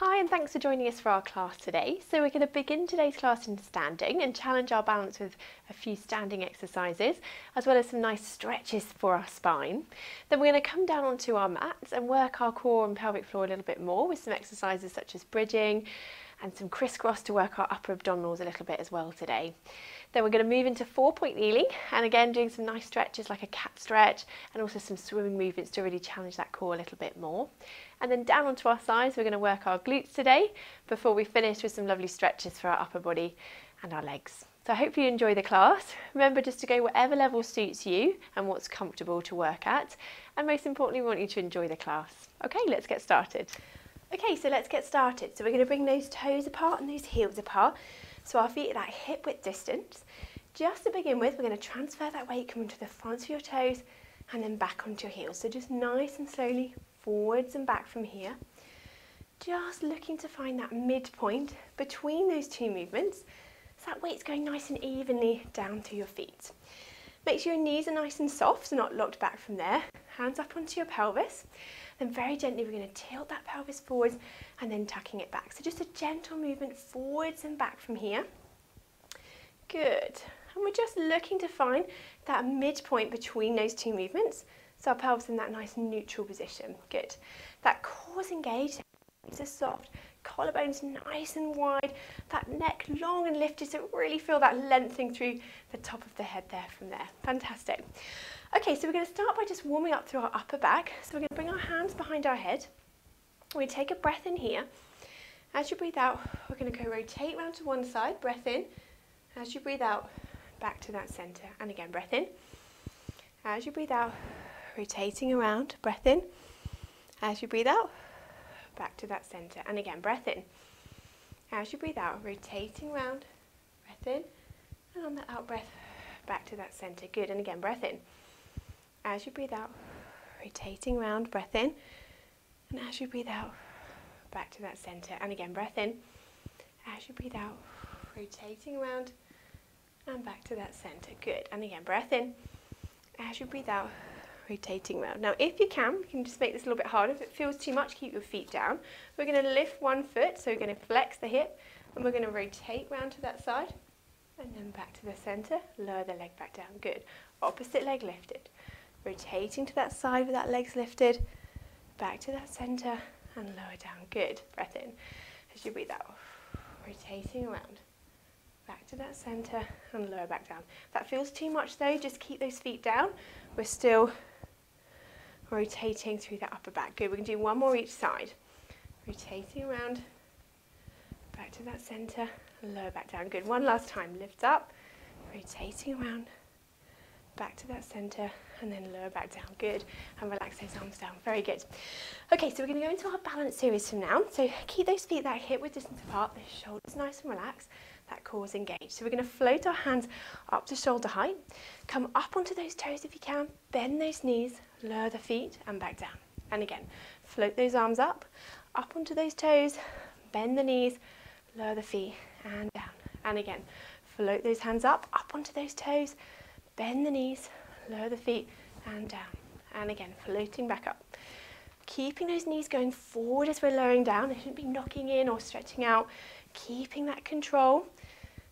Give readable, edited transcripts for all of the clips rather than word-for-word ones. Hi, and thanks for joining us for our class today. So we're going to begin today's class in standing and challenge our balance with a few standing exercises, as well as some nice stretches for our spine. Then we're going to come down onto our mats and work our core and pelvic floor a little bit more with some exercises such as bridging and some crisscross to work our upper abdominals a little bit as well today. Then we're going to move into 4-point kneeling, and again doing some nice stretches like a cat stretch and also some swimming movements to really challenge that core a little bit more. And then down onto our sides, we're going to work our glutes today before we finish with some lovely stretches for our upper body and our legs. So I hope you enjoy the class. Remember just to go whatever level suits you and what's comfortable to work at. And most importantly, we want you to enjoy the class. Okay, let's get started. Okay, so let's get started. So we're going to bring those toes apart and those heels apart. So our feet are that hip width distance. Just to begin with, we're going to transfer that weight coming to the front of your toes and then back onto your heels. So just nice and slowly forwards and back from here. Just looking to find that midpoint between those two movements. So that weight's going nice and evenly down to your feet. Make sure your knees are nice and soft, so not locked back from there. Hands up onto your pelvis. Then very gently we're going to tilt that pelvis forwards and then tucking it back. So just a gentle movement forwards and back from here. Good. And we're just looking to find that midpoint between those two movements. So our pelvis in that nice neutral position. Good. That core's engaged, it's a soft, collarbones nice and wide, that neck long and lifted, so really feel that lengthening through the top of the head there from there. Fantastic. Okay, so we're going to start by just warming up through our upper back. So we're going to bring our hands behind our head. We're going to take a breath in here. As you breathe out, we're going to go rotate round to one side, breath in. As you breathe out, back to that centre. And again, breath in. As you breathe out, rotating around, breath in. As you breathe out, back to that centre. And again, breath in. As you breathe out, rotating round, breath in. And on the out breath, back to that centre. Good. And again, breath in. As you breathe out, rotating round, breath in. And as you breathe out, back to that centre. And again, breath in. As you breathe out, rotating around and back to that centre. Good. And again, breath in. As you breathe out, rotating round. Now, if you can just make this a little bit harder. If it feels too much, keep your feet down. We're going to lift one foot, so we're going to flex the hip, and we're going to rotate round to that side, and then back to the centre. Lower the leg back down. Good. Opposite leg lifted. Rotating to that side with that legs lifted, back to that centre and lower down. Good. Breath in. As you breathe out, rotating around, back to that centre and lower back down. If that feels too much though, just keep those feet down. We're still rotating through that upper back. Good. We're going to do one more each side. Rotating around, back to that centre and lower back down. Good. One last time. Lift up, rotating around, back to that centre and then lower back down. Good. And relax those arms down. Very good. Okay, so we're going to go into our balance series from now. So keep those feet that hip width distance apart, the shoulders nice and relaxed, that core's engaged. So we're going to float our hands up to shoulder height, come up onto those toes if you can, bend those knees, lower the feet and back down. And again, float those arms up, up onto those toes, bend the knees, lower the feet and down. And again, float those hands up, up onto those toes, bend the knees, lower the feet and down. And again, floating back up. Keeping those knees going forward as we're lowering down. They shouldn't be knocking in or stretching out. Keeping that control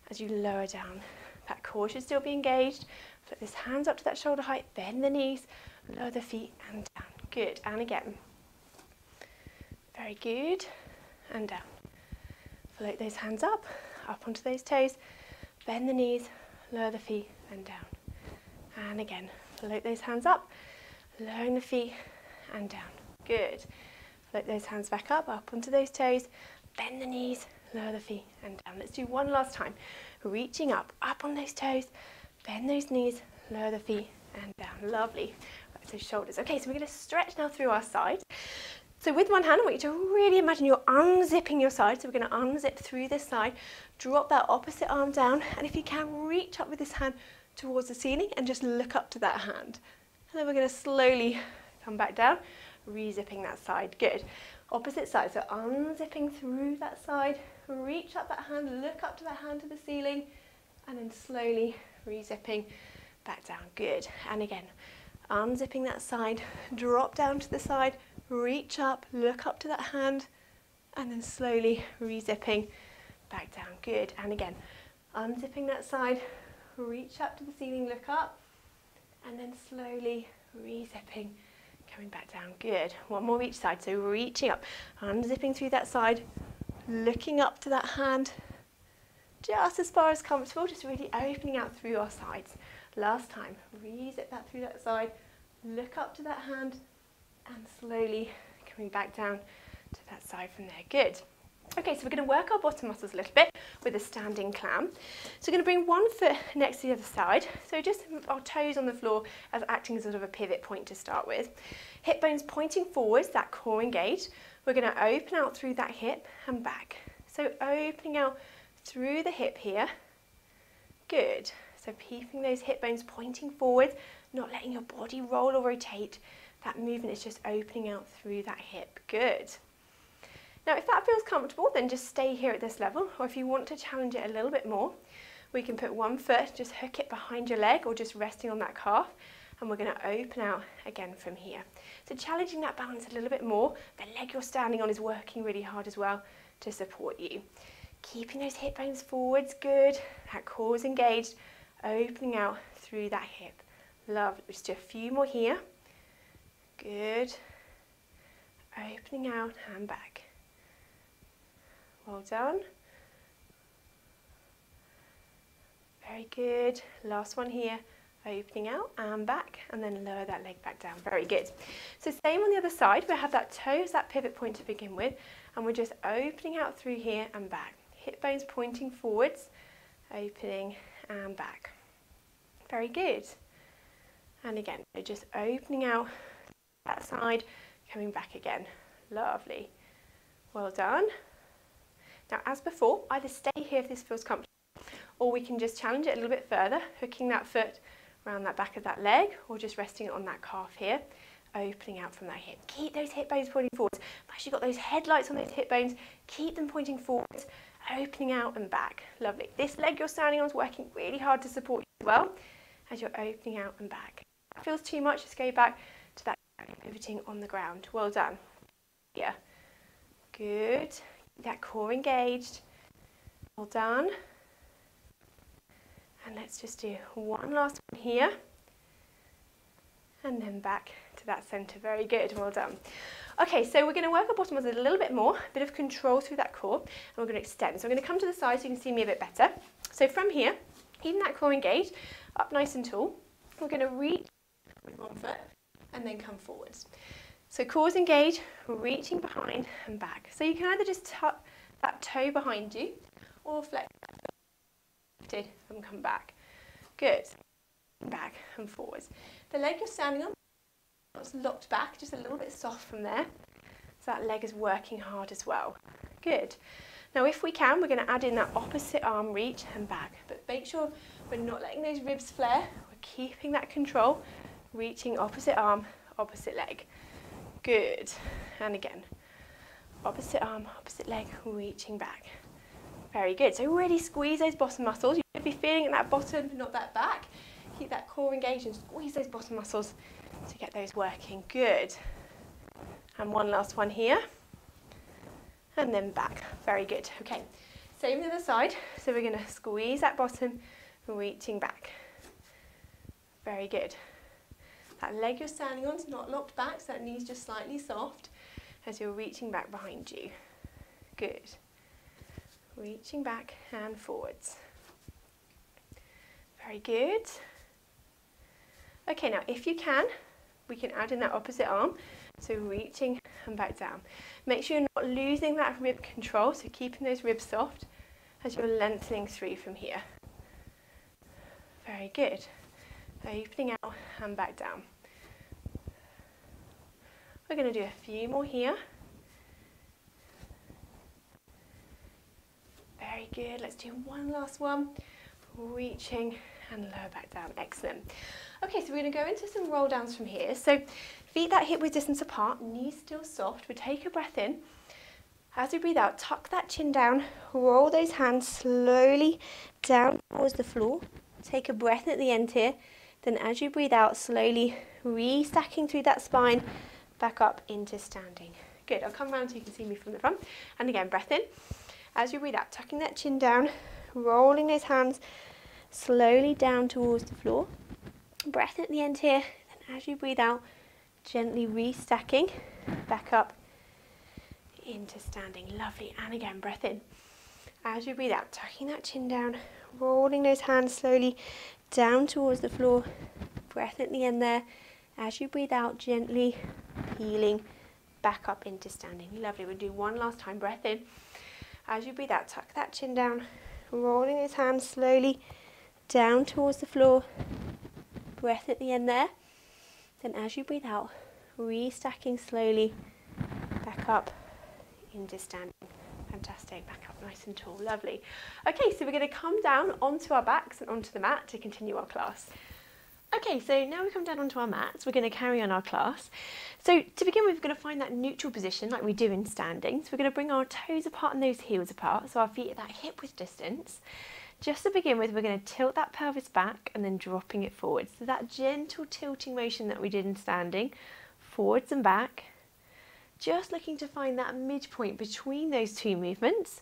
as you lower down. That core should still be engaged. Flip those hands up to that shoulder height, bend the knees, lower the feet and down. Good. And again. Very good. And down. Float those hands up, up onto those toes, bend the knees, lower the feet and down. And again, float those hands up, lowering the feet and down. Good. Float those hands back up, up onto those toes, bend the knees, lower the feet and down. Let's do one last time. Reaching up, up on those toes, bend those knees, lower the feet and down. Lovely. Right, so shoulders. Okay, so we're going to stretch now through our sides. So with one hand, I want you to really imagine you're unzipping your side. So we're going to unzip through this side, drop that opposite arm down, and if you can, reach up with this hand towards the ceiling and just look up to that hand. And then we're going to slowly come back down, re-zipping that side. Good. Opposite side, so unzipping through that side, reach up that hand, look up to that hand to the ceiling, and then slowly re-zipping back down. Good. And again, unzipping that side, drop down to the side, reach up, look up to that hand, and then slowly re-zipping back down. Good, and again, unzipping that side, reach up to the ceiling, look up, and then slowly re-zipping, coming back down. Good, one more each side, so reaching up, unzipping through that side, looking up to that hand, just as far as comfortable, just really opening out through our sides. Last time, re-zip that through that side, look up to that hand, and slowly coming back down to that side from there. Good. Okay, so we're going to work our bottom muscles a little bit with a standing clam. So we're going to bring one foot next to the other side. So just our toes on the floor as acting as sort of a pivot point to start with. Hip bones pointing forwards, that core engaged. We're going to open out through that hip and back. So opening out through the hip here. Good. So keeping those hip bones pointing forwards, not letting your body roll or rotate. That movement is just opening out through that hip. Good. Now, if that feels comfortable, then just stay here at this level, or if you want to challenge it a little bit more, we can put one foot, just hook it behind your leg or just resting on that calf, and we're going to open out again from here. So challenging that balance a little bit more. The leg you're standing on is working really hard as well to support you. Keeping those hip bones forwards, good, that core's engaged, opening out through that hip. Lovely, just do a few more here. Good, opening out and back. Well done. Very good. Last one here. Opening out and back, and then lower that leg back down. Very good. So same on the other side. We have that toes, that pivot point to begin with, and we're just opening out through here and back. Hip bones pointing forwards, opening and back. Very good. And again, so just opening out that side, coming back again. Lovely. Well done. Now, as before, either stay here if this feels comfortable, or we can just challenge it a little bit further, hooking that foot around that back of that leg, or just resting it on that calf here, opening out from that hip. Keep those hip bones pointing forwards. I've actually got those headlights on those hip bones. Keep them pointing forwards, opening out and back. Lovely. This leg you're standing on is working really hard to support you as well, as you're opening out and back. If that feels too much, just go back to that pivoting on the ground. Well done. Yeah. Good. That core engaged. Well done. And let's just do one last one here. And then back to that centre. Very good. Well done. Okay, so we're going to work our bottom muscles a little bit more, a bit of control through that core, and we're going to extend. So I'm going to come to the side so you can see me a bit better. So from here, keeping that core engaged, up nice and tall, we're going to reach with one foot and then come forwards. So core's engaged, reaching behind and back. So you can either just tuck that toe behind you or flex that foot and come back. Good. Back and forwards. The leg you're standing on is locked back, just a little bit soft from there. So that leg is working hard as well. Good. Now if we can, we're going to add in that opposite arm reach and back. But make sure we're not letting those ribs flare. We're keeping that control, reaching opposite arm, opposite leg. Good, and again, opposite arm, opposite leg, reaching back. Very good, so really squeeze those bottom muscles. You should be feeling at that bottom, not that back. Keep that core engaged and squeeze those bottom muscles to get those working. Good, and one last one here, and then back. Very good, okay. Same the other side, so we're gonna squeeze that bottom, reaching back. Very good. That leg you're standing on is not locked back, so that knee's just slightly soft as you're reaching back behind you. Good. Reaching back and forwards. Very good. Okay, now if you can, we can add in that opposite arm. So reaching and back down. Make sure you're not losing that rib control, so keeping those ribs soft as you're lengthening through from here. Very good. Opening out and back down. We're going to do a few more here. Very good. Let's do one last one. Reaching and lower back down. Excellent. Okay, so we're going to go into some roll downs from here. So feet that hip width distance apart, knees still soft. We take a breath in. As we breathe out, tuck that chin down, roll those hands slowly down towards the floor. Take a breath at the end here. Then as you breathe out, slowly restacking through that spine, back up into standing. Good, I'll come round so you can see me from the front. And again, breath in. As you breathe out, tucking that chin down, rolling those hands slowly down towards the floor. Breath at the end here. And as you breathe out, gently restacking back up into standing. Lovely. And again, breath in. As you breathe out, tucking that chin down, rolling those hands slowly down towards the floor. Breath at the end there. As you breathe out, gently peeling back up into standing. Lovely. We'll do one last time. Breath in. As you breathe out, tuck that chin down, rolling those hands slowly down towards the floor. Breath at the end there. Then as you breathe out, restacking slowly back up into standing. Fantastic. Back up nice and tall. Lovely. Okay, so we're going to come down onto our backs and onto the mat to continue our class. Okay, so now we come down onto our mats, we're going to carry on our class. So to begin with, we're going to find that neutral position like we do in standing. So we're going to bring our toes apart and those heels apart, so our feet at that hip width distance. Just to begin with, we're going to tilt that pelvis back and then dropping it forward. So that gentle tilting motion that we did in standing, forwards and back. Just looking to find that midpoint between those two movements.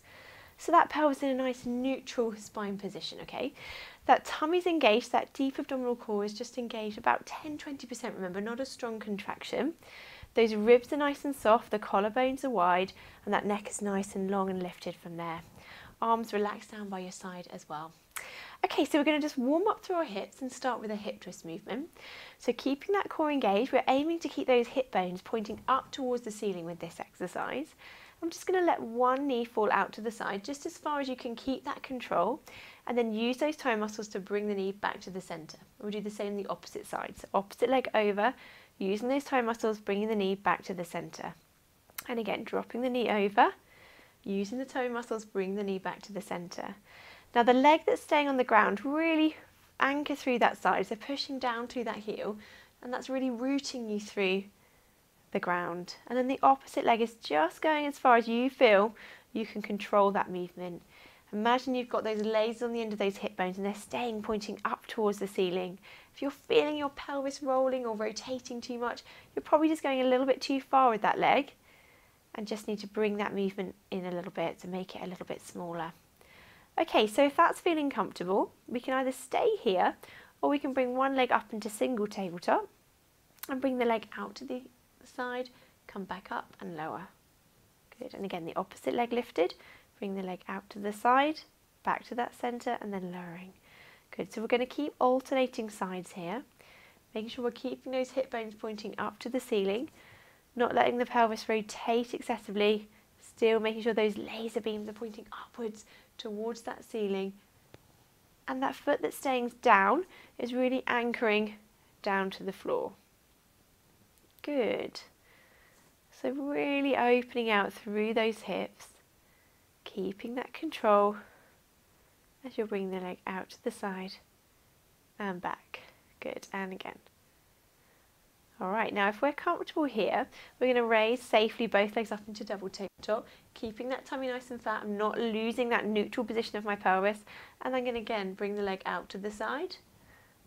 So that pelvis in a nice neutral spine position, okay? That tummy's engaged, that deep abdominal core is just engaged, about 10–20%, remember, not a strong contraction. Those ribs are nice and soft, the collarbones are wide, and that neck is nice and long and lifted from there. Arms relaxed down by your side as well. Okay, so we're going to just warm up through our hips and start with a hip twist movement. So keeping that core engaged, we're aiming to keep those hip bones pointing up towards the ceiling with this exercise. I'm just going to let one knee fall out to the side just as far as you can, keep that control, and then use those toe muscles to bring the knee back to the centre. We'll do the same on the opposite side, so opposite leg over, using those toe muscles, bringing the knee back to the centre. And again, dropping the knee over, using the toe muscles, bring the knee back to the centre. Now the leg that's staying on the ground, really anchor through that side, so pushing down through that heel, and that's really rooting you through the ground. And then the opposite leg is just going as far as you feel you can control that movement. Imagine you've got those lasers on the end of those hip bones and they're staying pointing up towards the ceiling. If you're feeling your pelvis rolling or rotating too much, you're probably just going a little bit too far with that leg and just need to bring that movement in a little bit to make it a little bit smaller. Okay, so if that's feeling comfortable, we can either stay here or we can bring one leg up into single tabletop and bring the leg out to the side, come back up and lower. Good, and again the opposite leg lifted, bring the leg out to the side, back to that centre and then lowering. Good, so we're going to keep alternating sides here, making sure we're keeping those hip bones pointing up to the ceiling, not letting the pelvis rotate excessively, still making sure those laser beams are pointing upwards towards that ceiling, and that foot that's staying down is really anchoring down to the floor. Good. So really opening out through those hips, keeping that control as you'll bring the leg out to the side and back. Good, and again. All right, now if we're comfortable here, we're going to raise safely both legs up into double tabletop, keeping that tummy nice and flat. I'm not losing that neutral position of my pelvis, and I'm going to again bring the leg out to the side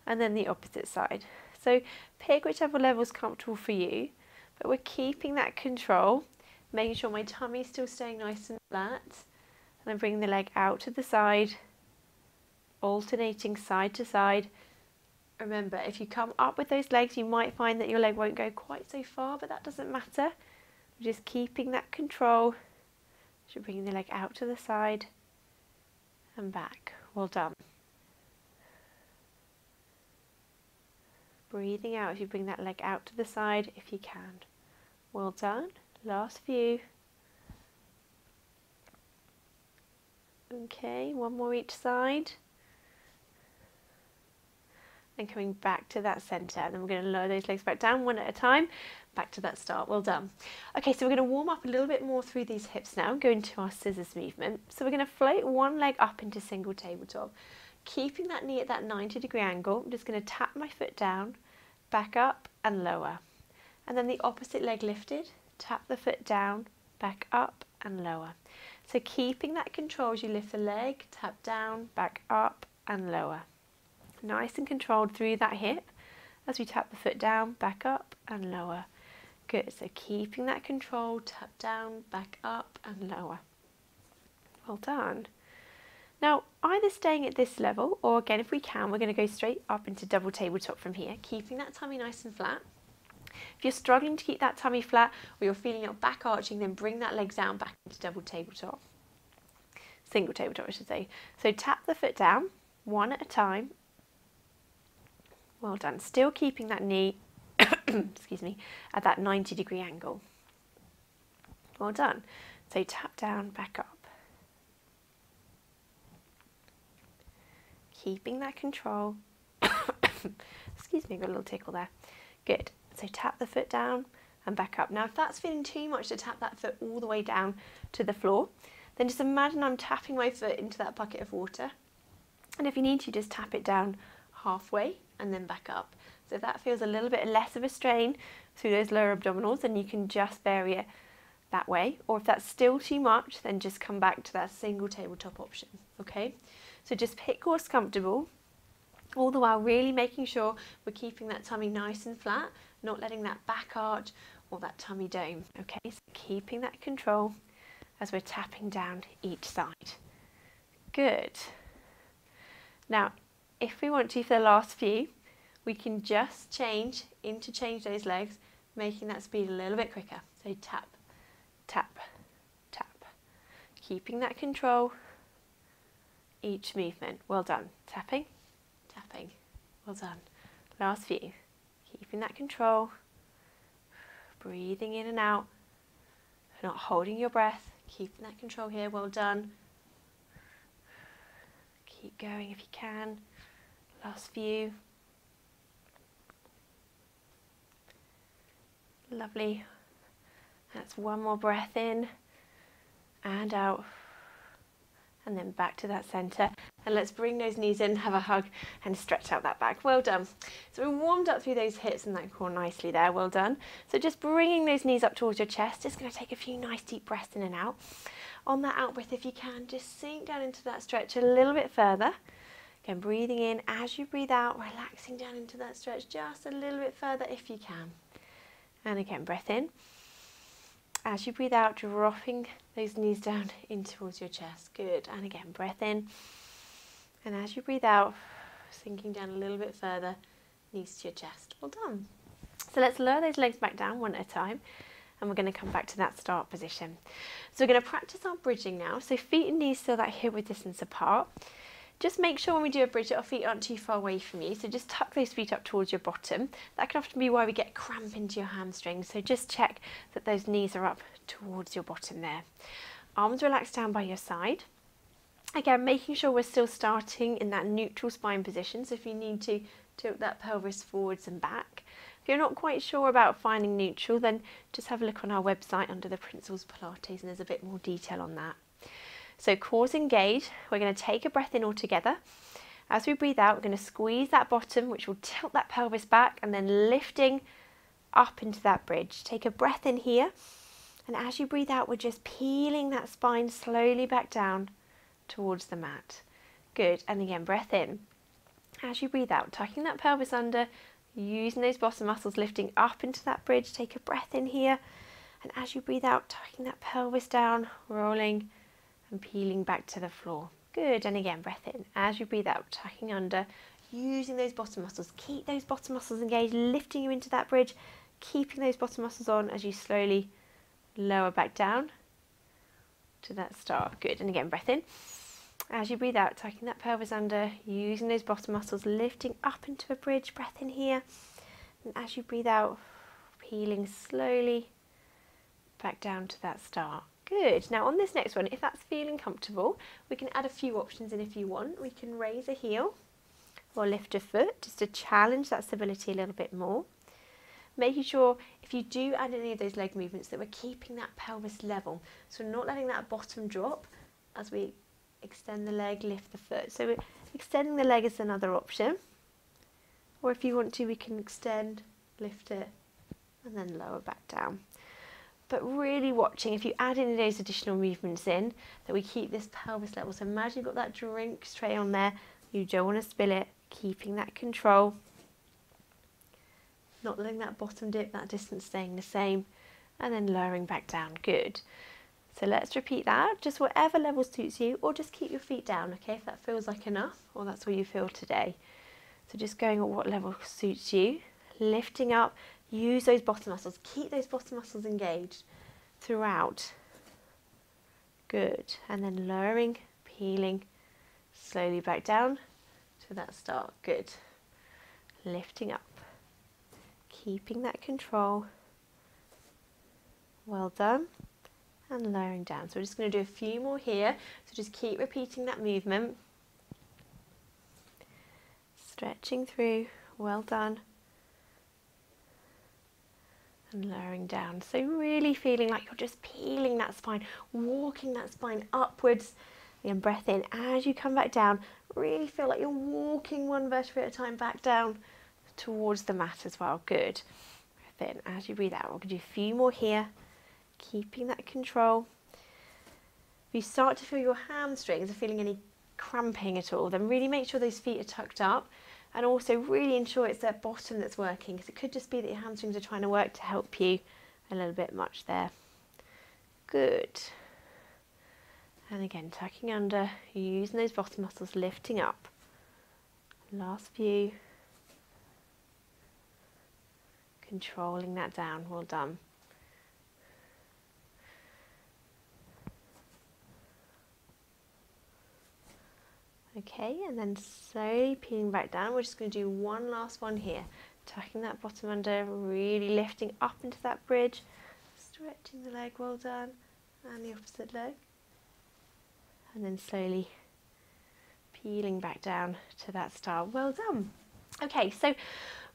and then the opposite side. So pick whichever level is comfortable for you, but we're keeping that control, making sure my tummy's still staying nice and flat, and I'm bringing the leg out to the side, alternating side to side. Remember, if you come up with those legs, you might find that your leg won't go quite so far, but that doesn't matter. We're just keeping that control, so bringing the leg out to the side and back. Well done. Breathing out as you bring that leg out to the side if you can. Well done. Last few. Okay, one more each side. And coming back to that centre, and then we're going to lower those legs back down one at a time, back to that start. Well done. Okay, so we're going to warm up a little bit more through these hips now, go into our scissors movement. So we're going to float one leg up into single tabletop. Keeping that knee at that 90-degree angle, I'm just going to tap my foot down, back up and lower. And then the opposite leg lifted, tap the foot down, back up and lower. So keeping that control as you lift the leg, tap down, back up and lower. Nice and controlled through that hip as we tap the foot down, back up and lower. Good, so keeping that control, tap down, back up and lower. Well done. Now, either staying at this level, or again, if we can, we're going to go straight up into double tabletop from here, keeping that tummy nice and flat. If you're struggling to keep that tummy flat, or you're feeling your back arching, then bring that leg down back into double tabletop. Single tabletop, I should say. So tap the foot down, one at a time. Well done. Still keeping that knee, excuse me, at that 90-degree angle. Well done. So tap down, back up. Keeping that control. Excuse me, I've got a little tickle there. Good. So tap the foot down and back up. Now, if that's feeling too much to tap that foot all the way down to the floor, then just imagine I'm tapping my foot into that bucket of water. And if you need to, just tap it down halfway and then back up. So if that feels a little bit less of a strain through those lower abdominals, then you can just vary it that way. Or if that's still too much, then just come back to that single tabletop option, okay? So just pick what's comfortable, all the while really making sure we're keeping that tummy nice and flat, not letting that back arch or that tummy dome, okay? So keeping that control as we're tapping down each side. Good. Now, if we want to, for the last few, we can just interchange those legs, making that speed a little bit quicker. So tap, tap, tap, keeping that control each movement. Well done. Tapping, tapping, well done. Last few, keeping that control, breathing in and out, not holding your breath, keeping that control here. Well done. Keep going if you can. Last few. Lovely. That's one more breath in and out, and then back to that center. And let's bring those knees in, have a hug and stretch out that back. Well done. So we warmed up through those hips and that core nicely there. Well done. So just bringing those knees up towards your chest. Just going to take a few nice deep breaths in and out. On that out breath, if you can, just sink down into that stretch a little bit further. Again, breathing in as you breathe out, relaxing down into that stretch just a little bit further if you can. And again, breath in. As you breathe out, dropping those knees down in towards your chest. Good. And again, breath in. And as you breathe out, sinking down a little bit further, knees to your chest. Well done. So let's lower those legs back down one at a time. And we're going to come back to that start position. So we're going to practice our bridging now. So feet and knees still that hip width distance apart. Just make sure when we do a bridge that our feet aren't too far away from you. So just tuck those feet up towards your bottom. That can often be why we get cramp into your hamstrings. So just check that those knees are up towards your bottom there. Arms relaxed down by your side. Again, making sure we're still starting in that neutral spine position. So if you need to, tilt that pelvis forwards and back. If you're not quite sure about finding neutral, then just have a look on our website under the Principles Pilates, and there's a bit more detail on that. So core's engaged. We're going to take a breath in altogether. As we breathe out, we're going to squeeze that bottom, which will tilt that pelvis back, and then lifting up into that bridge. Take a breath in here, and as you breathe out, we're just peeling that spine slowly back down towards the mat. Good. And again, breath in. As you breathe out, tucking that pelvis under, using those bottom muscles, lifting up into that bridge. Take a breath in here, and as you breathe out, tucking that pelvis down, rolling and peeling back to the floor. Good. And again, breath in. As you breathe out, tucking under, using those bottom muscles. Keep those bottom muscles engaged, lifting you into that bridge, keeping those bottom muscles on as you slowly lower back down to that star. Good. And again, breath in. As you breathe out, tucking that pelvis under, using those bottom muscles, lifting up into a bridge. Breath in here, and as you breathe out, peeling slowly back down to that star. Good. Now on this next one, if that's feeling comfortable, we can add a few options in if you want. We can raise a heel or lift a foot just to challenge that stability a little bit more. Making sure if you do add any of those leg movements that we're keeping that pelvis level. So not letting that bottom drop as we extend the leg, lift the foot. So extending the leg is another option. Or if you want to, we can extend, lift it, and then lower back down. But really watching, if you add any of those additional movements in, that we keep this pelvis level. So imagine you've got that drinks tray on there. You don't want to spill it, keeping that control. not letting that bottom dip, that distance staying the same, and then lowering back down. Good. So let's repeat that, just whatever level suits you, or just keep your feet down, okay, if that feels like enough, or that's all you feel today. So just going at what level suits you, lifting up, use those bottom muscles, keep those bottom muscles engaged throughout. Good, and then lowering, peeling, slowly back down to that start. Good, lifting up, keeping that control. Well done. And lowering down. So we're just going to do a few more here, so just keep repeating that movement, stretching through, well done, and lowering down. So really feeling like you're just peeling that spine, walking that spine upwards. Again, breath in as you come back down, really feel like you're walking one vertebrae at a time back down towards the mat as well. Good, breath in as you breathe out. We're going to do a few more here, keeping that control. If you start to feel your hamstrings are feeling any cramping at all, then really make sure those feet are tucked up, and also really ensure it's that bottom that's working, because it could just be that your hamstrings are trying to work to help you a little bit much there. Good. And again, tucking under, using those bottom muscles, lifting up. Last few. Controlling that down, well done. Okay, and then slowly peeling back down. We're just going to do one last one here. Tucking that bottom under, really lifting up into that bridge. Stretching the leg, well done. And the opposite leg. And then slowly peeling back down to that star. Well done. Okay, so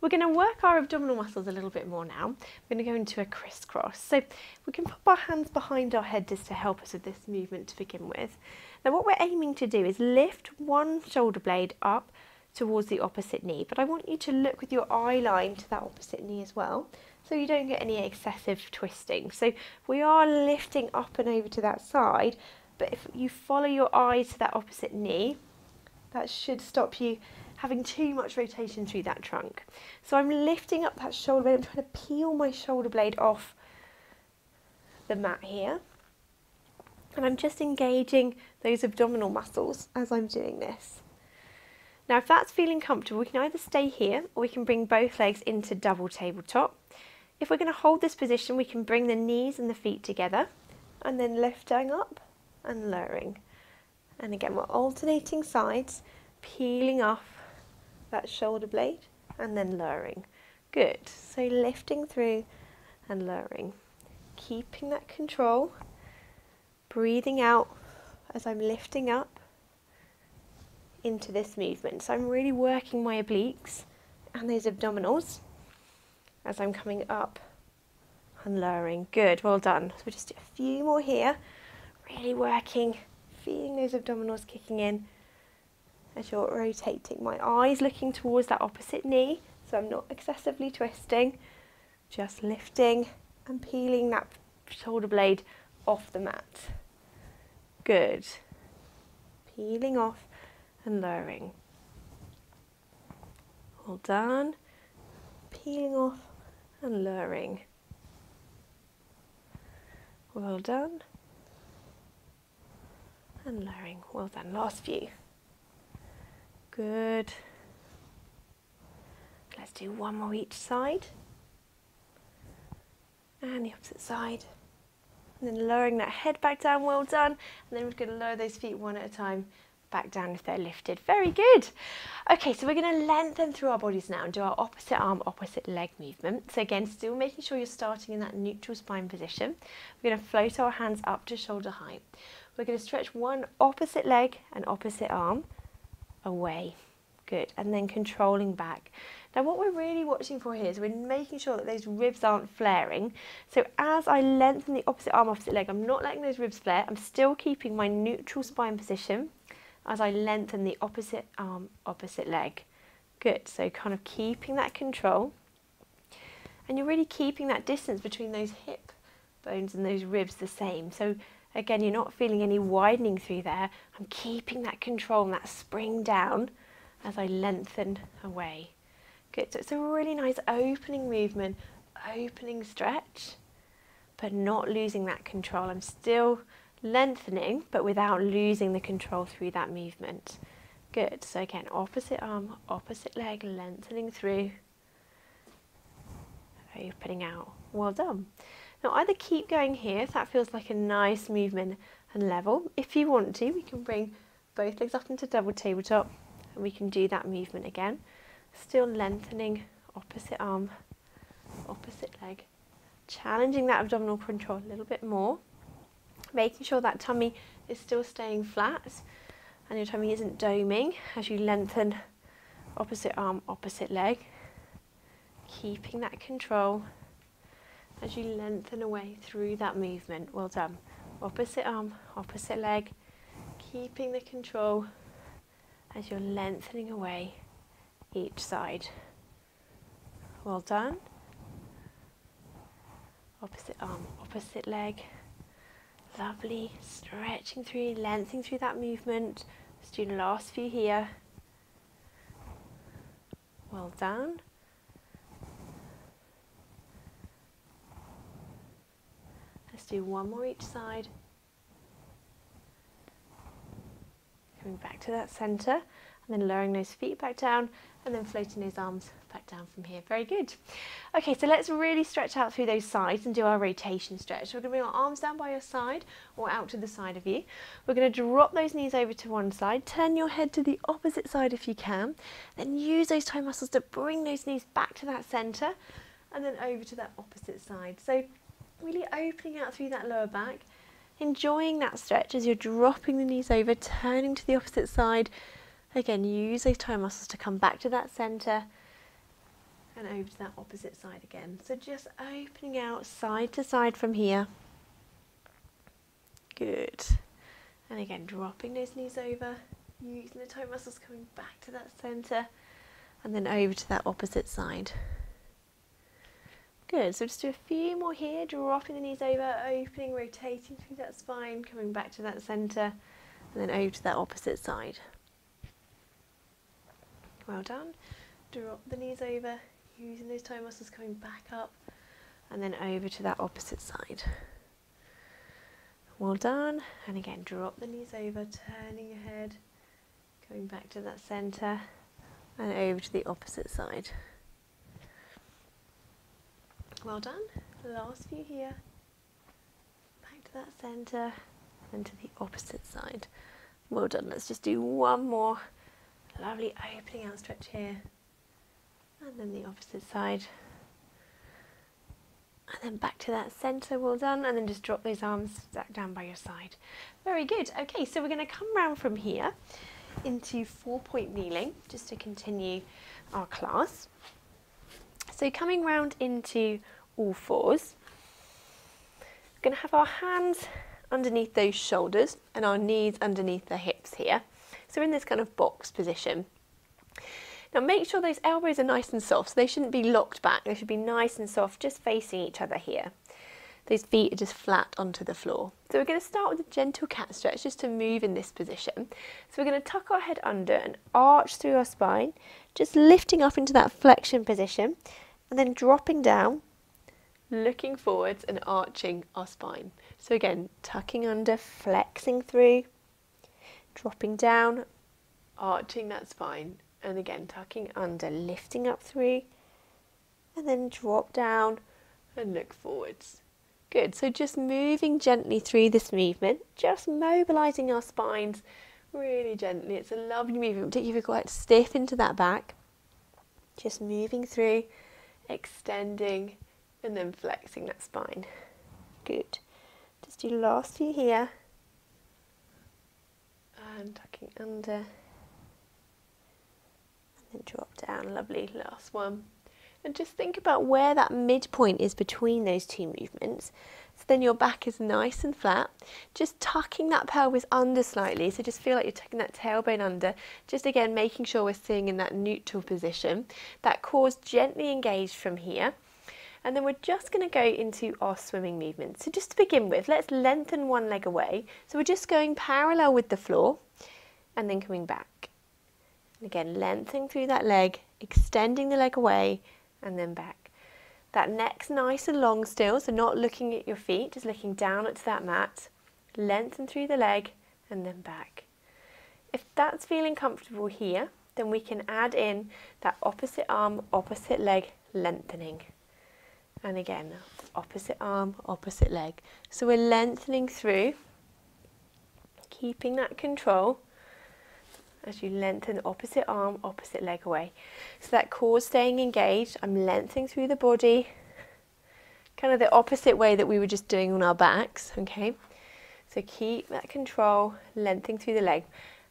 we're going to work our abdominal muscles a little bit more now. We're going to go into a crisscross. So we can pop our hands behind our head just to help us with this movement to begin with. Now what we're aiming to do is lift one shoulder blade up towards the opposite knee, but I want you to look with your eye line to that opposite knee as well, so you don't get any excessive twisting. So we are lifting up and over to that side, but if you follow your eye to that opposite knee, that should stop you having too much rotation through that trunk. So I'm lifting up that shoulder blade, I'm trying to peel my shoulder blade off the mat here, and I'm just engaging those abdominal muscles as I'm doing this. Now if that's feeling comfortable, we can either stay here or we can bring both legs into double tabletop. If we're going to hold this position, we can bring the knees and the feet together, and then lifting up and lowering. And again, we're alternating sides, peeling off that shoulder blade and then lowering. Good, so lifting through and lowering, keeping that control, breathing out as I'm lifting up into this movement. So I'm really working my obliques and those abdominals as I'm coming up and lowering. Good, well done. So we'll just do a few more here, really working, feeling those abdominals kicking in as you're rotating. My eyes looking towards that opposite knee, so I'm not excessively twisting, just lifting and peeling that shoulder blade off the mat. Good, peeling off and lowering. All done, peeling off and lowering. Well done, and lowering. Well done, last few. Good. Let's do one more each side. And the opposite side. And then lowering that head back down, well done. And then we're going to lower those feet one at a time back down if they're lifted. Very good. Okay, so we're going to lengthen through our bodies now and do our opposite arm, opposite leg movement. So again, still making sure you're starting in that neutral spine position. We're going to float our hands up to shoulder height. We're going to stretch one opposite leg and opposite arm away. Good, and then controlling back. Now what we're really watching for here is we're making sure that those ribs aren't flaring. So as I lengthen the opposite arm, opposite leg, I'm not letting those ribs flare. I'm still keeping my neutral spine position as I lengthen the opposite arm, opposite leg. Good, so kind of keeping that control, and you're really keeping that distance between those hip bones and those ribs the same. So again, you're not feeling any widening through there. I'm keeping that control and that spring down as I lengthen away. Good, so it's a really nice opening movement, opening stretch, but not losing that control. I'm still lengthening, but without losing the control through that movement. Good, so again, opposite arm, opposite leg, lengthening through, opening out. Well done. Now either keep going here if that feels like a nice movement and level. If you want to, we can bring both legs up into double tabletop and we can do that movement again. Still lengthening, opposite arm, opposite leg, challenging that abdominal control a little bit more, making sure that tummy is still staying flat and your tummy isn't doming as you lengthen, opposite arm, opposite leg, keeping that control as you lengthen away through that movement. Well done. Opposite arm, opposite leg, keeping the control as you're lengthening away each side. Well done. Opposite arm, opposite leg. Lovely, stretching through, lengthening through that movement. Let's do the last few here. Well done. Let's do one more each side. Coming back to that centre and then lowering those feet back down and then floating those arms back down from here. Very good. Okay, so let's really stretch out through those sides and do our rotation stretch. So we're going to bring our arms down by your side or out to the side of you. We're going to drop those knees over to one side, turn your head to the opposite side if you can, then use those toe muscles to bring those knees back to that centre and then over to that opposite side. So really opening out through that lower back, enjoying that stretch as you're dropping the knees over, turning to the opposite side. Again, use those toe muscles to come back to that centre and over to that opposite side again. So just opening out side to side from here. Good. And again, dropping those knees over, using the toe muscles, coming back to that centre and then over to that opposite side. Good, so just do a few more here, dropping the knees over, opening, rotating through that spine, coming back to that centre and then over to that opposite side. Well done. Drop the knees over, using those toe muscles, coming back up and then over to that opposite side. Well done. And again, drop the knees over, turning your head, coming back to that centre and over to the opposite side. Well done. Last few here. Back to that centre and to the opposite side. Well done. Let's just do one more. Lovely opening out stretch here. And then the opposite side. And then back to that centre. Well done. And then just drop those arms back down by your side. Very good. Okay, so we're going to come round from here into 4-point kneeling just to continue our class. So coming round into all fours, we're going to have our hands underneath those shoulders and our knees underneath the hips here. So we're in this kind of box position. Now make sure those elbows are nice and soft, so they shouldn't be locked back, they should be nice and soft, just facing each other here. Those feet are just flat onto the floor. So we're going to start with a gentle cat stretch just to move in this position. So we're going to tuck our head under and arch through our spine, just lifting up into that flexion position. And then dropping down, looking forwards and arching our spine. So again, tucking under, flexing through, dropping down, arching that spine. And again, tucking under, lifting up through, and then drop down and look forwards. Good, so just moving gently through this movement, just mobilising our spines really gently. It's a lovely movement, particularly if you're quite stiff into that back. Just moving through, extending and then flexing that spine. Good. Just do last few here. And tucking under. And then drop down. Lovely. Last one. And just think about where that midpoint is between those two movements. So then your back is nice and flat. Just tucking that pelvis under slightly. So just feel like you're tucking that tailbone under. Just again, making sure we're staying in that neutral position. That core's gently engaged from here. And then we're just going to go into our swimming movement. So just to begin with, let's lengthen one leg away. So we're just going parallel with the floor and then coming back. And again, lengthening through that leg, extending the leg away and then back. That neck's nice and long still, so not looking at your feet, just looking down at that mat. Lengthen through the leg and then back. If that's feeling comfortable here, then we can add in that opposite arm, opposite leg lengthening. And again, opposite arm, opposite leg. So we're lengthening through, keeping that control as you lengthen opposite arm, opposite leg away. So that core staying engaged, I'm lengthening through the body, kind of the opposite way that we were just doing on our backs, okay? So keep that control, lengthening through the leg.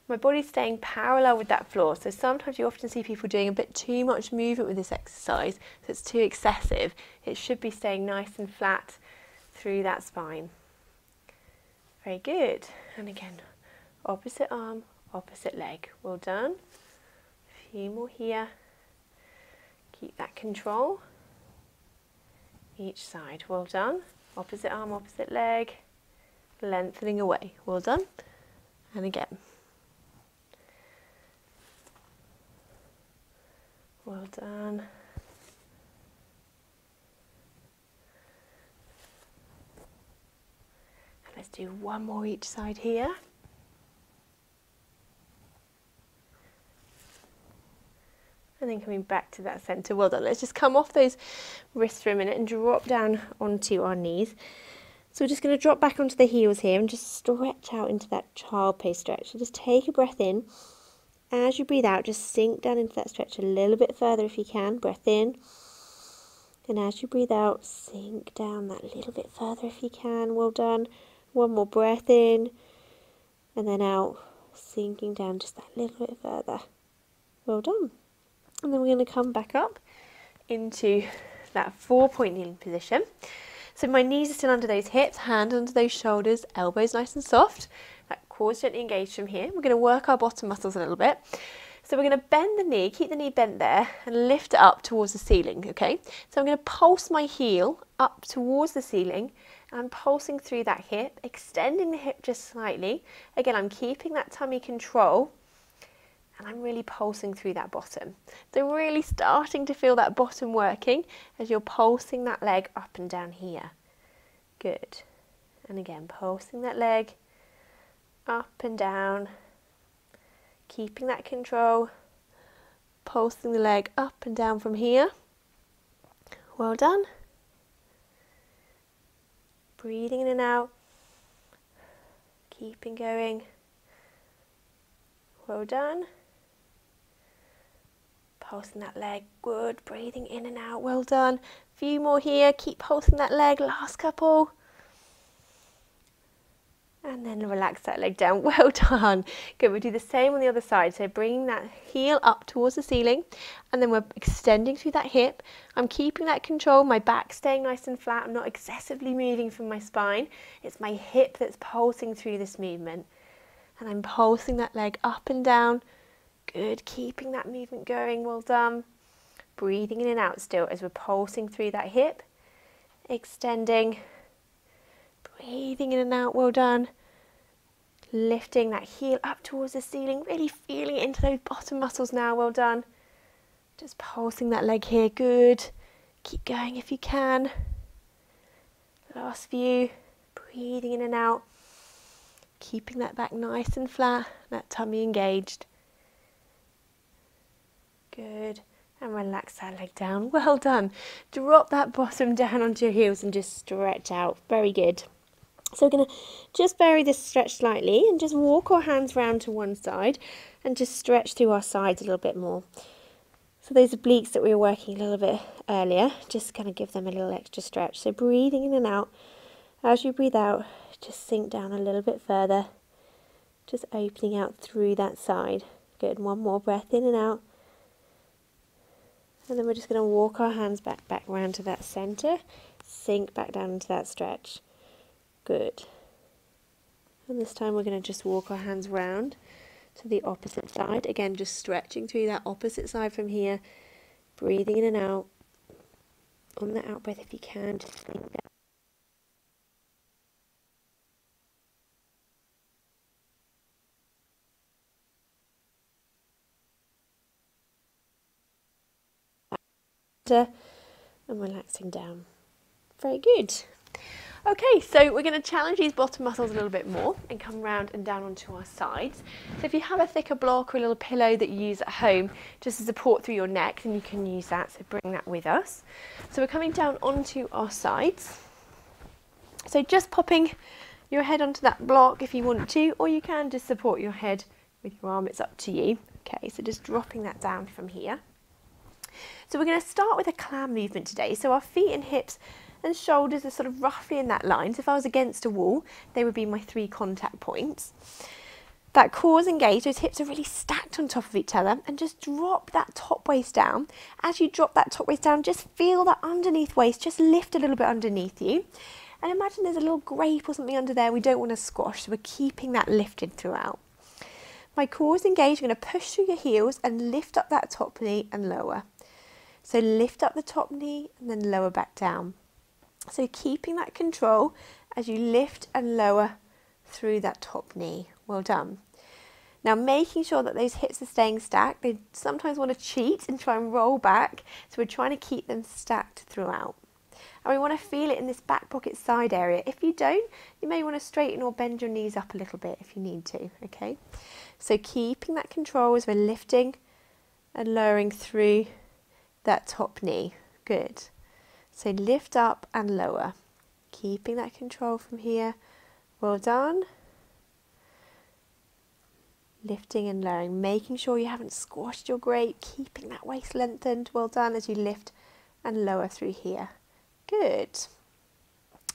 My body's staying parallel with that floor, so sometimes you often see people doing a bit too much movement with this exercise, so it's too excessive. It should be staying nice and flat through that spine. Very good. And again, opposite arm, opposite leg. Well done. A few more here. Keep that control. Each side. Well done. Opposite arm, opposite leg. Lengthening away. Well done. And again. Well done. Let's do one more each side here. And then coming back to that centre. Well done. Let's just come off those wrists for a minute and drop down onto our knees. So we're just going to drop back onto the heels here and just stretch out into that child pose stretch. So just take a breath in. As you breathe out, just sink down into that stretch a little bit further if you can. Breath in. And as you breathe out, sink down that little bit further if you can. Well done. One more breath in. And then out, sinking down just that little bit further. Well done. And then we're going to come back up into that 4-point kneeling position. So my knees are still under those hips, hands under those shoulders, elbows nice and soft. That core gently engaged from here. We're going to work our bottom muscles a little bit. So we're going to bend the knee, keep the knee bent there, and lift it up towards the ceiling, okay? So I'm going to pulse my heel up towards the ceiling, and I'm pulsing through that hip, extending the hip just slightly. Again, I'm keeping that tummy control, and I'm really pulsing through that bottom. So really starting to feel that bottom working as you're pulsing that leg up and down here. Good. And again, pulsing that leg up and down. Keeping that control, pulsing the leg up and down from here. Well done. Breathing in and out, keeping going. Well done. Pulsing that leg, good. Breathing in and out, well done. A few more here, keep pulsing that leg, last couple. And then relax that leg down. Well done. Good. We'll do the same on the other side. So bringing that heel up towards the ceiling, and then we're extending through that hip. I'm keeping that control. My back staying nice and flat. I'm not excessively moving from my spine. It's my hip that's pulsing through this movement. And I'm pulsing that leg up and down. Good. Keeping that movement going. Well done. Breathing in and out still as we're pulsing through that hip. Extending. Breathing in and out, well done. Lifting that heel up towards the ceiling, really feeling it into those bottom muscles now, well done. Just pulsing that leg here, good. Keep going if you can. Last few, breathing in and out. Keeping that back nice and flat, that tummy engaged. Good. And relax that leg down, well done. Drop that bottom down onto your heels and just stretch out, very good. So we're going to just vary this stretch slightly and just walk our hands round to one side and just stretch through our sides a little bit more. So those obliques that we were working a little bit earlier, just kind of give them a little extra stretch. So breathing in and out. As you breathe out, just sink down a little bit further, just opening out through that side. Good, one more breath in and out. And then we're just going to walk our hands back round to that centre, sink back down into that stretch. Good. And this time we're going to just walk our hands round to the opposite side. Again, just stretching through that opposite side from here. Breathing in and out. On the out breath, if you can, just sink down. and relaxing down. Very good. Okay, so we're going to challenge these bottom muscles a little bit more and come round and down onto our sides. So if you have a thicker block or a little pillow that you use at home just to support through your neck, then you can use that, so bring that with us. So we're coming down onto our sides. So just popping your head onto that block if you want to, or you can just support your head with your arm, it's up to you. Okay, so just dropping that down from here. So we're going to start with a clam movement today. So our feet and hips and shoulders are sort of roughly in that line. So if I was against a wall, they would be my three contact points. That core's engaged, those hips are really stacked on top of each other, and just drop that top waist down. As you drop that top waist down, just feel that underneath waist, just lift a little bit underneath you. And imagine there's a little grape or something under there we don't want to squash, so we're keeping that lifted throughout. My core's engaged, you're going to push through your heels and lift up that top knee and lower. So lift up the top knee and then lower back down. So keeping that control as you lift and lower through that top knee. Well done. Now making sure that those hips are staying stacked. They sometimes want to cheat and try and roll back, so we're trying to keep them stacked throughout. And we want to feel it in this back pocket side area. If you don't, you may want to straighten or bend your knees up a little bit if you need to, okay? So keeping that control as we're lifting and lowering through that top knee. Good. So lift up and lower, keeping that control from here. Well done. Lifting and lowering, making sure you haven't squashed your grape, keeping that waist lengthened. Well done as you lift and lower through here. Good.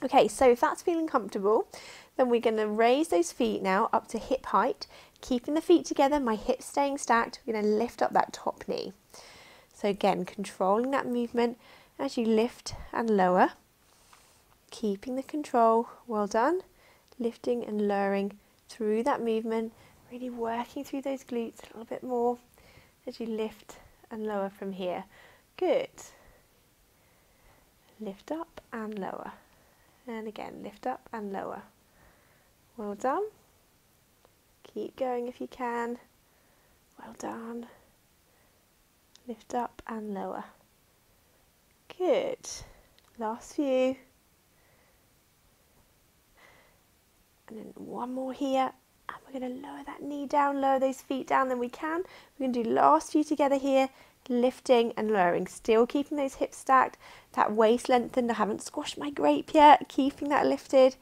Okay, so if that's feeling comfortable, then we're going to raise those feet now up to hip height, keeping the feet together, my hips staying stacked. We're going to lift up that top knee. So again, controlling that movement as you lift and lower, keeping the control. Well done. Lifting and lowering through that movement, really working through those glutes a little bit more as you lift and lower from here. Good. Lift up and lower, and again lift up and lower. Well done. Keep going if you can. Well done. Lift up and lower. Good. Last few. And then one more here. And we're going to lower that knee down, lower those feet down than we can. We're going to do last few together here, lifting and lowering. Still keeping those hips stacked, that waist lengthened. I haven't squashed my grape yet. Keeping that lifted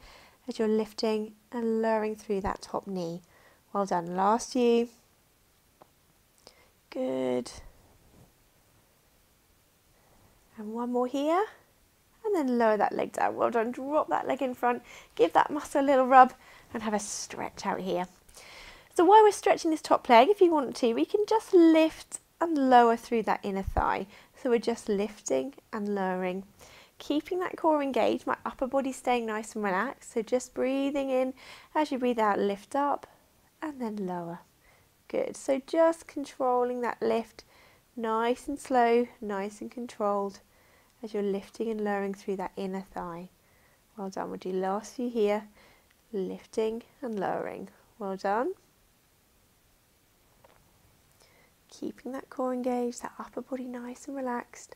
as you're lifting and lowering through that top knee. Well done. Last few. Good. And one more here, and then lower that leg down. Well done. Drop that leg in front, give that muscle a little rub, and have a stretch out here. So while we're stretching this top leg, if you want to, we can just lift and lower through that inner thigh. So we're just lifting and lowering, keeping that core engaged, my upper body staying nice and relaxed. So just breathing in, as you breathe out, lift up and then lower. Good. So just controlling that lift, nice and slow, nice and controlled, as you're lifting and lowering through that inner thigh. Well done. We'll do last few here, lifting and lowering. Well done. Keeping that core engaged, that upper body nice and relaxed,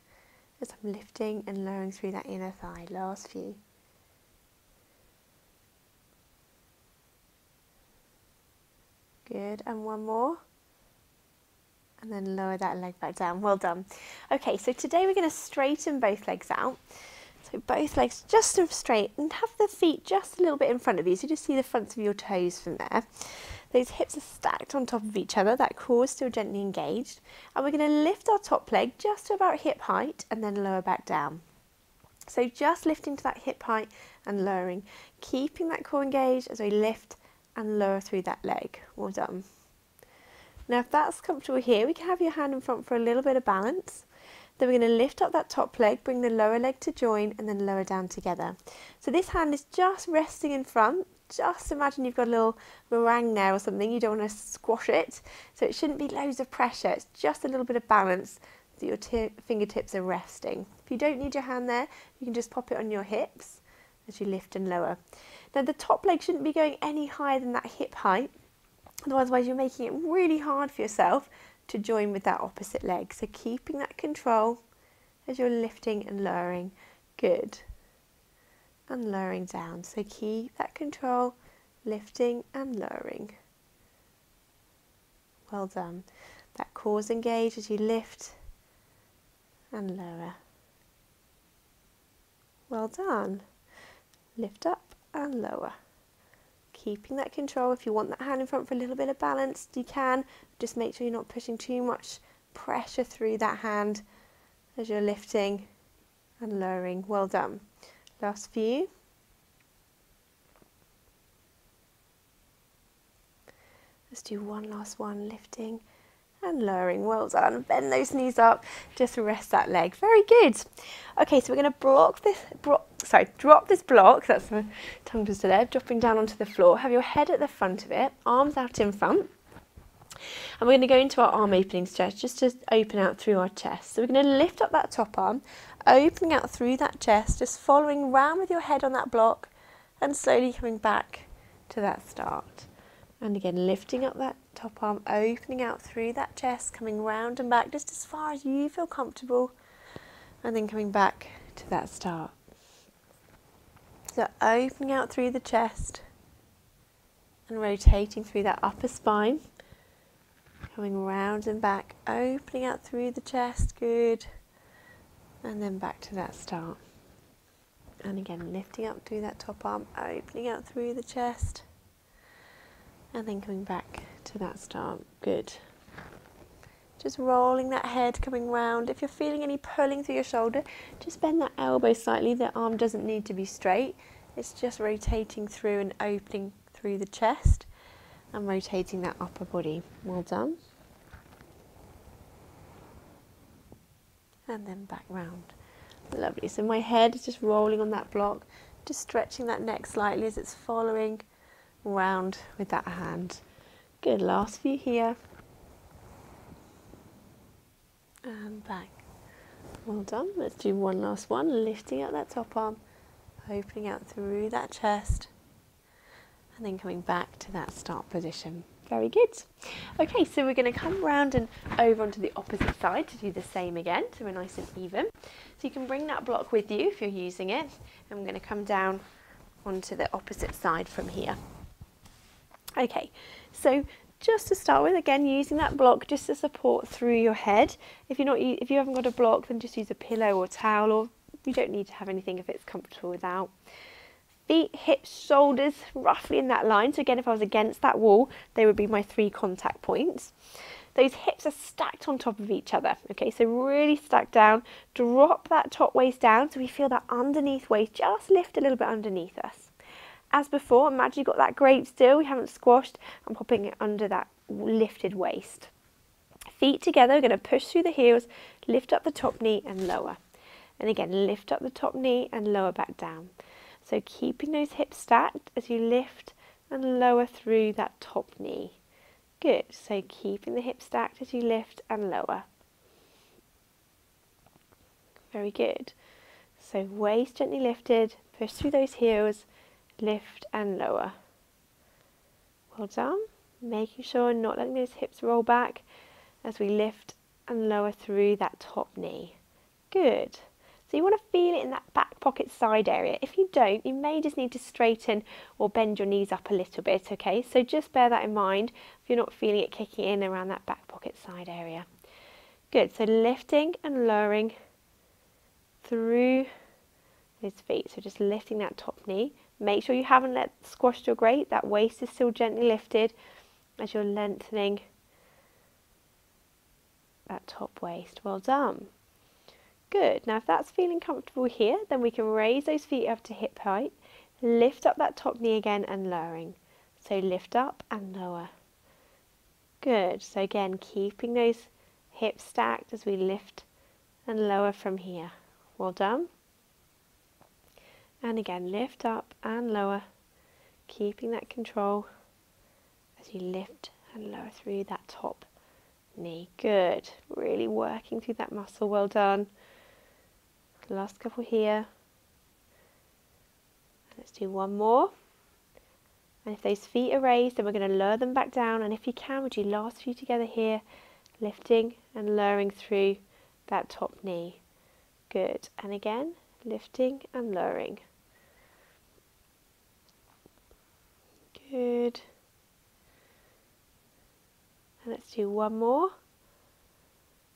as I'm lifting and lowering through that inner thigh. Last few. Good, and one more. And then lower that leg back down. Well done. Okay, so today we're going to straighten both legs out. So both legs just straight, and have the feet just a little bit in front of you. So you just see the fronts of your toes from there. Those hips are stacked on top of each other. That core is still gently engaged. And we're going to lift our top leg just to about hip height and then lower back down. So just lifting to that hip height and lowering, keeping that core engaged as we lift and lower through that leg. Well done. Now if that's comfortable here, we can have your hand in front for a little bit of balance. Then we're going to lift up that top leg, bring the lower leg to join, and then lower down together. So this hand is just resting in front. Just imagine you've got a little meringue there or something. You don't want to squash it, so it shouldn't be loads of pressure. It's just a little bit of balance that your fingertips are resting. If you don't need your hand there, you can just pop it on your hips as you lift and lower. Now the top leg shouldn't be going any higher than that hip height. Otherwise you're making it really hard for yourself to join with that opposite leg. So keeping that control as you're lifting and lowering. Good. And lowering down. So keep that control, lifting and lowering. Well done. That core's engaged as you lift and lower. Well done. Lift up and lower. Keeping that control. If you want that hand in front for a little bit of balance, you can. Just make sure you're not pushing too much pressure through that hand as you're lifting and lowering. Well done. Last few. Let's do one last one, lifting and lowering. Well done. Bend those knees up, just rest that leg. Very good. Okay, so we're going to drop this block. That's my tongue twister there. Dropping down onto the floor. Have your head at the front of it, arms out in front. And we're going to go into our arm opening stretch just to open out through our chest. So we're going to lift up that top arm, opening out through that chest, just following round with your head on that block and slowly coming back to that start. And again, lifting up that top arm, opening out through that chest, coming round and back just as far as you feel comfortable, and then coming back to that start. So opening out through the chest and rotating through that upper spine, coming round and back, opening out through the chest. Good. And then back to that start. And again, lifting up through that top arm, opening out through the chest. And then coming back to that start. Good. Just rolling that head, coming round. If you're feeling any pulling through your shoulder, just bend that elbow slightly. The arm doesn't need to be straight. It's just rotating through and opening through the chest and rotating that upper body. Well done. And then back round. Lovely. So my head is just rolling on that block, just stretching that neck slightly as it's following round with that hand. Good, last few here. And back. Well done. Let's do one last one, lifting up that top arm, opening out through that chest, and then coming back to that start position. Very good. Okay, so we're going to come round and over onto the opposite side to do the same again, so we're nice and even. So you can bring that block with you if you're using it, and we're going to come down onto the opposite side from here. Okay, so just to start with, again, using that block just to support through your head. If you haven't got a block, then just use a pillow or towel, or you don't need to have anything if it's comfortable without. Feet, hips, shoulders, roughly in that line. So again, if I was against that wall, they would be my three contact points. Those hips are stacked on top of each other. Okay, so really stack down. Drop that top waist down so we feel that underneath waist just lift a little bit underneath us. As before, imagine you've got that grape still, we haven't squashed, and popping it under that lifted waist. Feet together, we're going to push through the heels, lift up the top knee and lower. And again, lift up the top knee and lower back down. So keeping those hips stacked as you lift and lower through that top knee. Good, so keeping the hips stacked as you lift and lower. Very good. So waist gently lifted, push through those heels, lift and lower. Well done. Making sure not letting those hips roll back as we lift and lower through that top knee. Good. So you want to feel it in that back pocket side area. If you don't, you may just need to straighten or bend your knees up a little bit, okay? So just bear that in mind if you're not feeling it kicking in around that back pocket side area. Good, so lifting and lowering through those feet. So just lifting that top knee. Make sure you haven't squashed your grape. That waist is still gently lifted as you're lengthening that top waist. Well done. Good, now if that's feeling comfortable here, then we can raise those feet up to hip height, lift up that top knee again and lowering. So lift up and lower. Good, so again, keeping those hips stacked as we lift and lower from here. Well done. And again, lift up and lower, keeping that control as you lift and lower through that top knee. Good, really working through that muscle. Well done. Last couple here. Let's do one more. And if those feet are raised, then we're going to lower them back down. And if you can, would you last few together here, lifting and lowering through that top knee. Good. And again, lifting and lowering. Good. And let's do one more.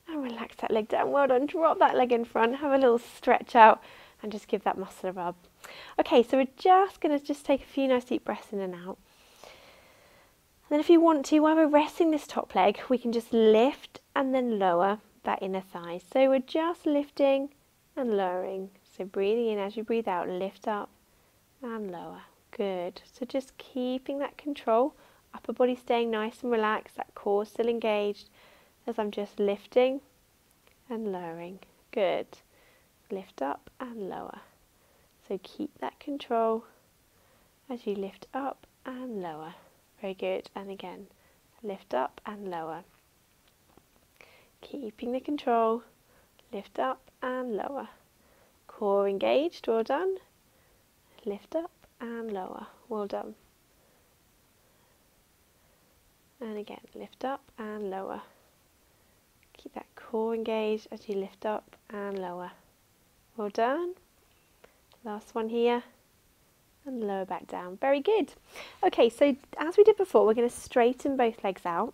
And relax that leg down. Well done. Drop that leg in front. Have a little stretch out and just give that muscle a rub. Okay, so we're just going to take a few nice deep breaths in and out. And then if you want to, while we're resting this top leg, we can just lift and then lower that inner thigh. So we're just lifting and lowering. So breathing in as you breathe out, lift up and lower. Good. So just keeping that control, upper body staying nice and relaxed, that core still engaged as I'm just lifting and lowering. Good. Lift up and lower. So keep that control as you lift up and lower. Very good. And again, lift up and lower. Keeping the control, lift up and lower. Core engaged, well done. Lift up and lower, well done. And again, lift up and lower. Keep that core engaged as you lift up and lower. Well done. Last one here. And lower back down. Very good. Okay, so as we did before, we're going to straighten both legs out.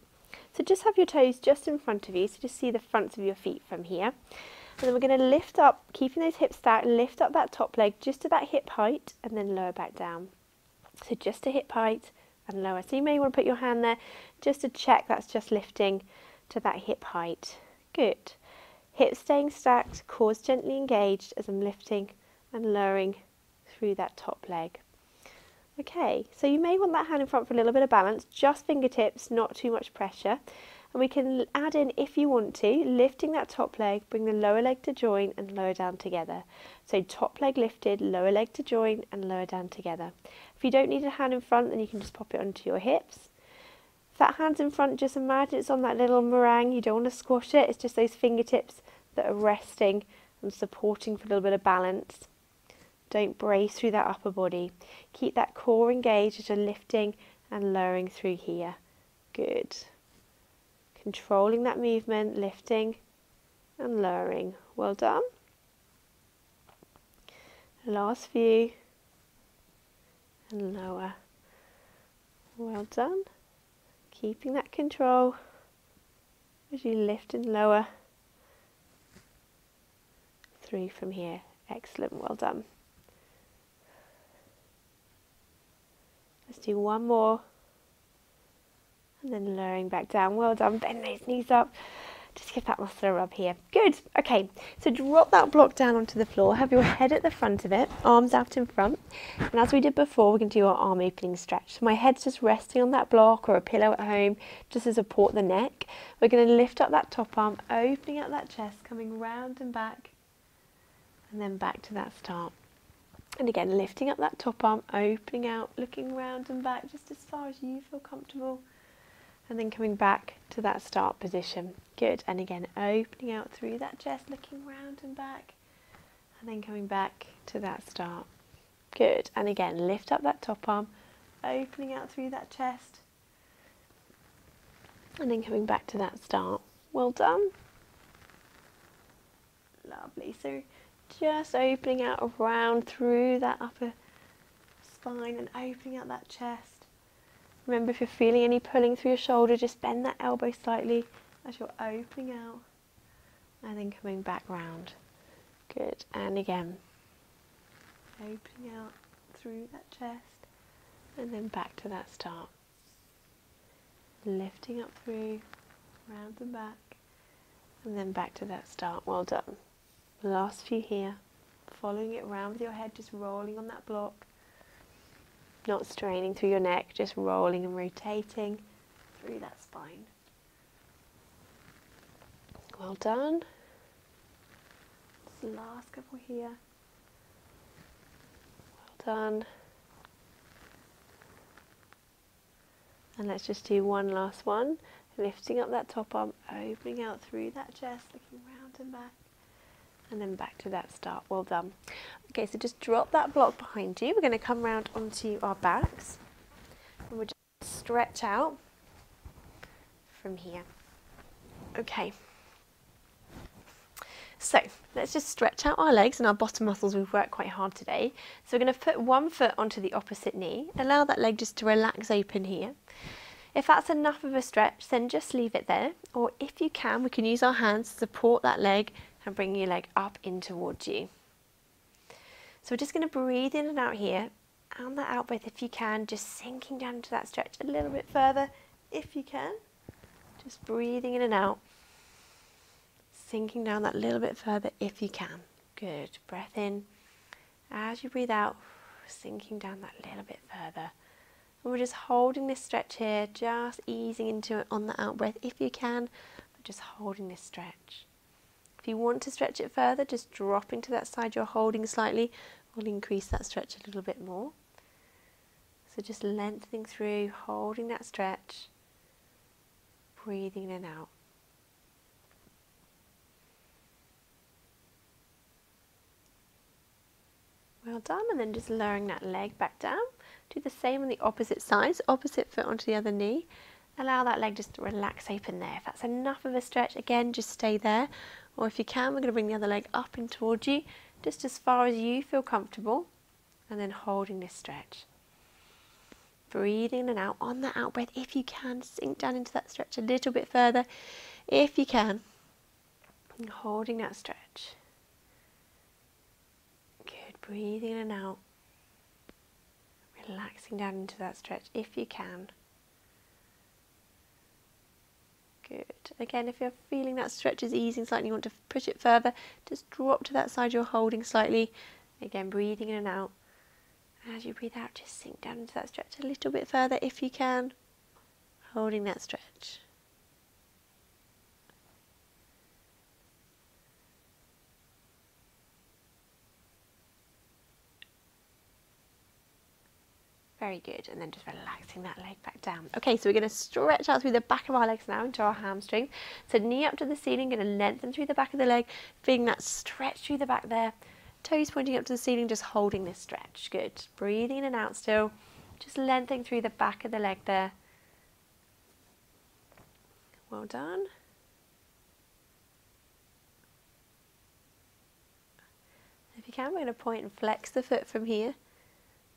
So just have your toes just in front of you, so just see the fronts of your feet from here. And then we're going to lift up, keeping those hips stacked, lift up that top leg just to that hip height and then lower back down. So just to hip height and lower. So you may want to put your hand there just to check that's just lifting to that hip height. Good. Hips staying stacked, core gently engaged as I'm lifting and lowering through that top leg. Okay, so you may want that hand in front for a little bit of balance, just fingertips, not too much pressure. And we can add in, if you want to, lifting that top leg, bring the lower leg to join and lower down together. So top leg lifted, lower leg to join and lower down together. If you don't need a hand in front, then you can just pop it onto your hips. If that hand's in front, just imagine it's on that little meringue. You don't want to squash it, it's just those fingertips that are resting and supporting for a little bit of balance. Don't brace through that upper body. Keep that core engaged as you're lifting and lowering through here. Good. Controlling that movement, lifting and lowering. Well done. Last few. And lower. Well done. Keeping that control as you lift and lower through from here. Excellent. Well done. Let's do one more and then lowering back down. Well done. Bend those knees up. Just give that muscle a rub here. Good. Okay, so drop that block down onto the floor. Have your head at the front of it, arms out in front. And as we did before, we're going to do our arm opening stretch. So my head's just resting on that block or a pillow at home just to support the neck. We're going to lift up that top arm, opening up that chest, coming round and then back to that start. And again, lifting up that top arm, opening out, looking round and back just as far as you feel comfortable. And then coming back to that start position. Good. And again, opening out through that chest, looking round and back. And then coming back to that start. Good. And again, lift up that top arm, opening out through that chest. And then coming back to that start. Well done. Lovely. So just opening out around through that upper spine and opening out that chest. Remember, if you're feeling any pulling through your shoulder, just bend that elbow slightly as you're opening out and then coming back round. Good. And again, opening out through that chest and then back to that start. Lifting up through, round and back, and then back to that start. Well done. Last few here, following it round with your head, just rolling on that block, not straining through your neck, just rolling and rotating through that spine. Well done. This last couple here. Well done. And let's just do one last one, lifting up that top arm, opening out through that chest, looking round and back. And then back to that start. Well done. Okay, so just drop that block behind you. We're going to come round onto our backs and we'll just stretch out from here. Okay, So let's just stretch out our legs and our bottom muscles. We've worked quite hard today. So we're going to put one foot onto the opposite knee, allow that leg just to relax open here. If that's enough of a stretch, then just leave it there. Or if you can, we can use our hands to support that leg and bring your leg up in towards you. So we're just going to breathe in and out here, and that out breath if you can, just sinking down into that stretch a little bit further if you can. Just breathing in and out. Sinking down that little bit further if you can. Good. Breath in. As you breathe out, sinking down that little bit further. And we're just holding this stretch here, just easing into it on the out breath if you can, but just holding this stretch. If you want to stretch it further, just dropping to that side you're holding slightly will increase that stretch a little bit more. So just lengthening through, holding that stretch, breathing in and out. Well done, and then just lowering that leg back down. Do the same on the opposite side, so opposite foot onto the other knee. Allow that leg just to relax open there. If that's enough of a stretch, again, just stay there. Or if you can, we're going to bring the other leg up and towards you, just as far as you feel comfortable, and then holding this stretch. Breathing in and out on that out breath. If you can, sink down into that stretch a little bit further, if you can, and holding that stretch. Breathing in and out, relaxing down into that stretch if you can. Good. Again, if you're feeling that stretch is easing slightly, you want to push it further, just drop to that side you're holding slightly. Again, breathing in and out. As you breathe out, just sink down into that stretch a little bit further if you can, holding that stretch. Very good, and then just relaxing that leg back down. Okay, so we're going to stretch out through the back of our legs now into our hamstring. So knee up to the ceiling, going to lengthen through the back of the leg, feeling that stretch through the back there. Toes pointing up to the ceiling, just holding this stretch. Good, breathing in and out still, just lengthening through the back of the leg there. Well done. If you can, we're going to point and flex the foot from here.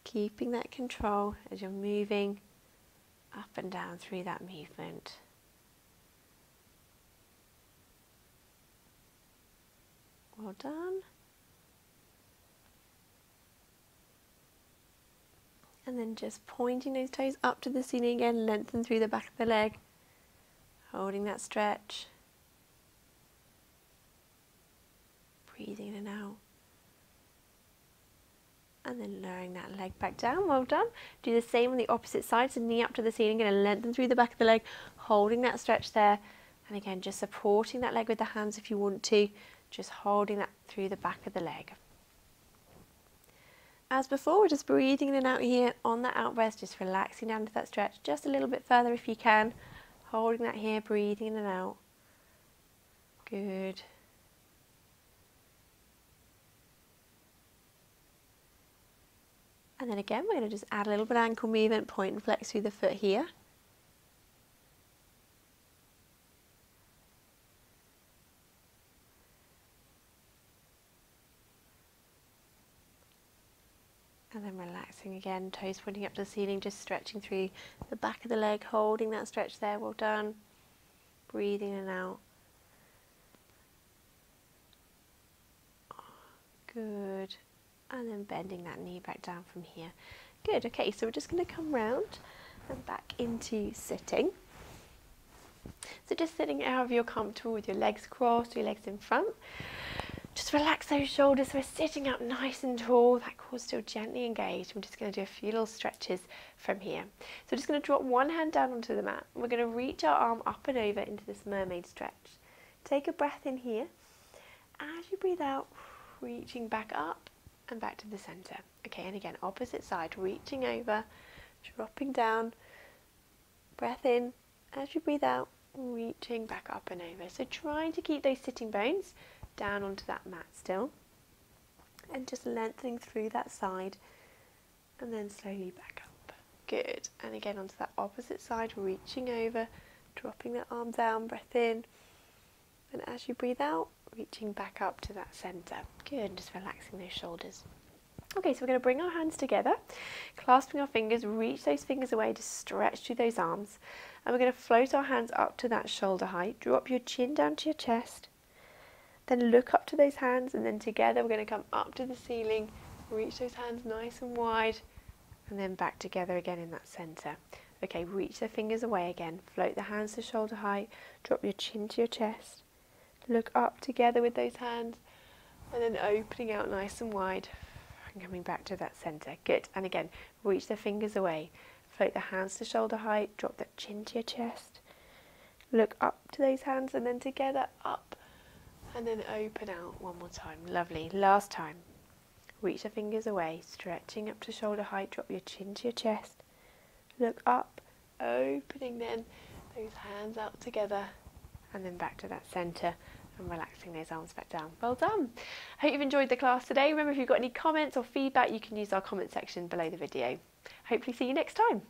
Keeping that control as you're moving up and down through that movement. Well done. And then just pointing those toes up to the ceiling again, lengthen through the back of the leg, holding that stretch, breathing in and out. And then lowering that leg back down. Well done. Do the same on the opposite side. So knee up to the ceiling, going to lengthen through the back of the leg, holding that stretch there. And again, just supporting that leg with the hands if you want to, just holding that through the back of the leg. As before, we're just breathing in and out here on that out breath, just relaxing down to that stretch just a little bit further if you can, holding that here, breathing in and out. Good. And then again, we're going to just add a little bit of ankle movement, point and flex through the foot here. And then relaxing again, toes pointing up to the ceiling, just stretching through the back of the leg, holding that stretch there. Well done. Breathing in and out. Good. And then bending that knee back down from here. Good, okay, so we're just going to come round and back into sitting. So just sitting however you're comfortable with your legs crossed, your legs in front. Just relax those shoulders, so we're sitting up nice and tall, that core still gently engaged. We're just going to do a few little stretches from here. So we're just going to drop one hand down onto the mat. We're going to reach our arm up and over into this mermaid stretch. Take a breath in here. As you breathe out, reaching back up and back to the center. Okay, and again, opposite side, reaching over, dropping down, breath in, as you breathe out, reaching back up and over. So trying to keep those sitting bones down onto that mat still, and just lengthening through that side, and then slowly back up. Good, and again onto that opposite side, reaching over, dropping that arm down, breath in, And as you breathe out, reaching back up to that center. Good, just relaxing those shoulders. Okay, so we're going to bring our hands together, clasping our fingers, reach those fingers away to stretch through those arms. And we're going to float our hands up to that shoulder height. Drop your chin down to your chest, then look up to those hands, and then together we're going to come up to the ceiling, reach those hands nice and wide, and then back together again in that center. Okay, reach the fingers away again, float the hands to shoulder height, drop your chin to your chest, look up together with those hands, and then opening out nice and wide. Coming back to that center. Good. And again, reach the fingers away, float the hands to shoulder height, drop that chin to your chest, look up to those hands, and then together up and then open out one more time. Lovely. Last time, reach the fingers away, stretching up to shoulder height, drop your chin to your chest, look up, opening then those hands out together and then back to that center. And relaxing those arms back down. Well done. I hope you've enjoyed the class today. Remember, if you've got any comments or feedback, you can use our comment section below the video. Hopefully see you next time.